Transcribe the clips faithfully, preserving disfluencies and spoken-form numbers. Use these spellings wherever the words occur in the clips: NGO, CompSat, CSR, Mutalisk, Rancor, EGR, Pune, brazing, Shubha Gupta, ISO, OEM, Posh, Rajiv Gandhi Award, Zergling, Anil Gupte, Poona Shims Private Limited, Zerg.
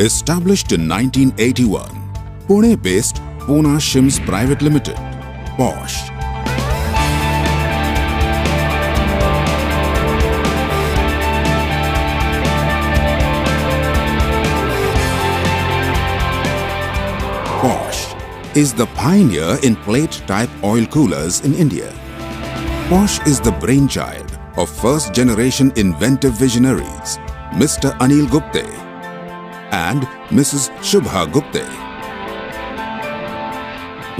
Established in nineteen eighty-one, Pune-based Poona Shims Private Limited, Posh, Posh is the pioneer in plate-type oil coolers in India. Posh is the brainchild of first-generation inventive visionaries, Mister Anil Gupte and Missus Shubha Gupta.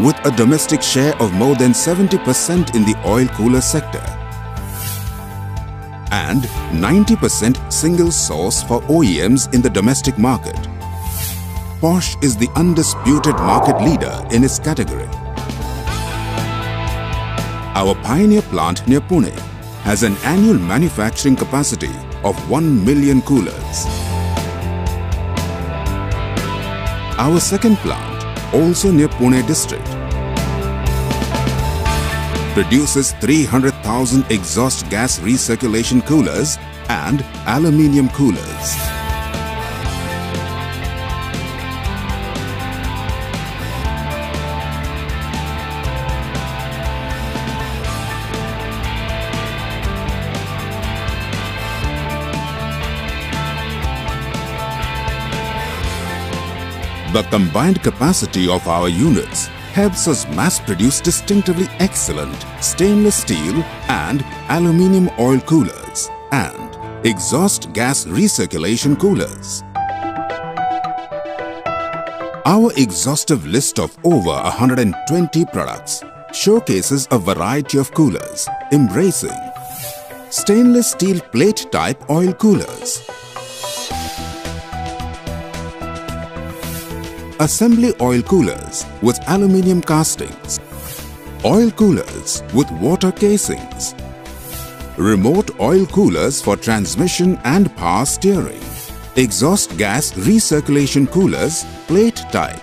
With a domestic share of more than seventy percent in the oil cooler sector and ninety percent single source for O E Ms in the domestic market, Posh is the undisputed market leader in its category. Our pioneer plant near Pune has an annual manufacturing capacity of one million coolers. Our second plant, also near Pune district, produces three hundred thousand exhaust gas recirculation coolers and aluminium coolers. The combined capacity of our units helps us mass-produce distinctively excellent stainless steel and aluminium oil coolers and exhaust gas recirculation coolers. Our exhaustive list of over one hundred twenty products showcases a variety of coolers embracing stainless steel plate-type oil coolers, assembly oil coolers with aluminium castings, oil coolers with water casings, remote oil coolers for transmission and power steering, exhaust gas recirculation coolers plate type,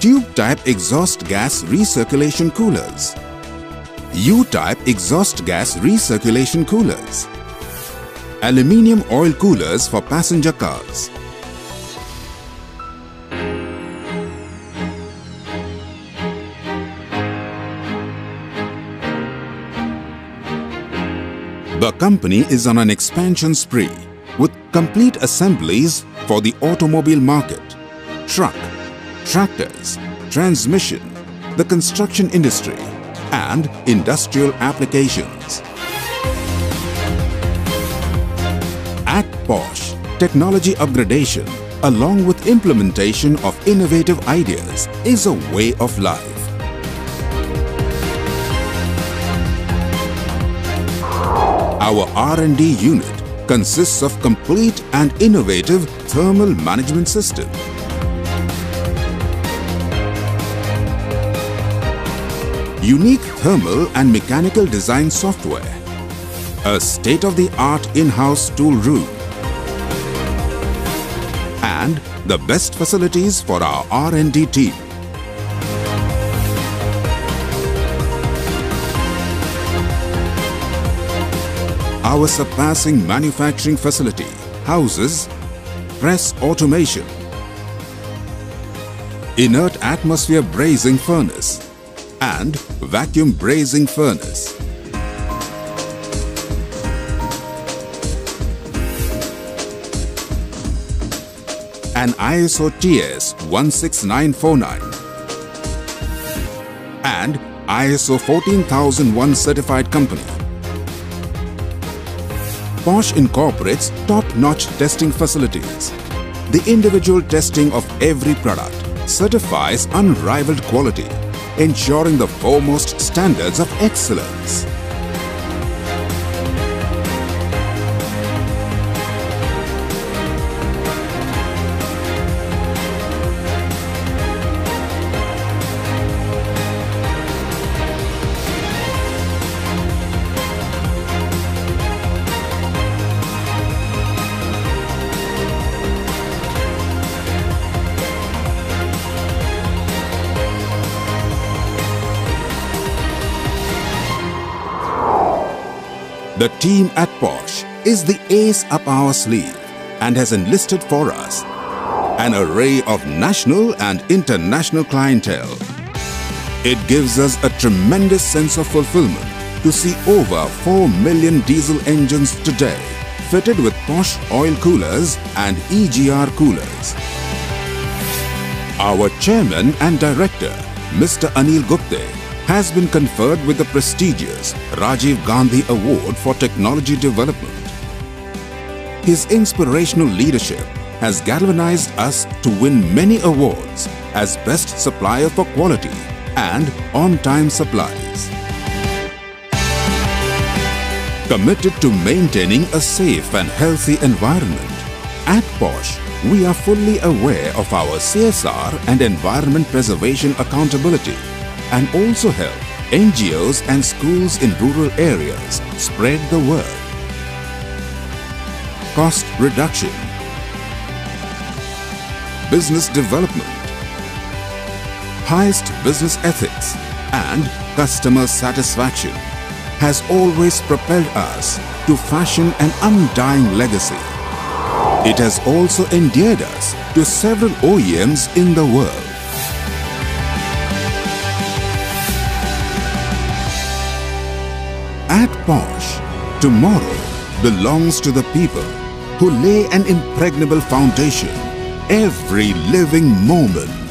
tube type exhaust gas recirculation coolers, U-type exhaust gas recirculation coolers, aluminium oil coolers for passenger cars, The company is on an expansion spree with complete assemblies for the automobile market, truck, tractors, transmission, the construction industry, and industrial applications. At Posh, technology upgradation along with implementation of innovative ideas is a way of life. Our R and D unit consists of complete and innovative thermal management system, unique thermal and mechanical design software, a state-of-the-art in-house tool room, and the best facilities for our R and D team. Our surpassing manufacturing facility houses press automation, inert atmosphere brazing furnace and vacuum brazing furnace, an I S O T S one six nine four nine and I S O fourteen thousand one certified company. Posh incorporates top-notch testing facilities. The individual testing of every product certifies unrivaled quality, ensuring the foremost standards of excellence. The team at Posh is the ace up our sleeve and has enlisted for us an array of national and international clientele. It gives us a tremendous sense of fulfillment to see over four million diesel engines today fitted with Posh oil coolers and E G R coolers. Our chairman and director, Mister Anil Gupte, has been conferred with the prestigious Rajiv Gandhi Award for Technology Development. His inspirational leadership has galvanized us to win many awards as Best Supplier for Quality and On-Time Supplies. Committed to maintaining a safe and healthy environment, at Posh, we are fully aware of our C S R and environment preservation accountability and also help N G Os and schools in rural areas spread the word. Cost reduction, business development, highest business ethics and customer satisfaction has always propelled us to fashion an undying legacy. It has also endeared us to several O E Ms in the world. At Posh, tomorrow belongs to the people who lay an impregnable foundation every living moment.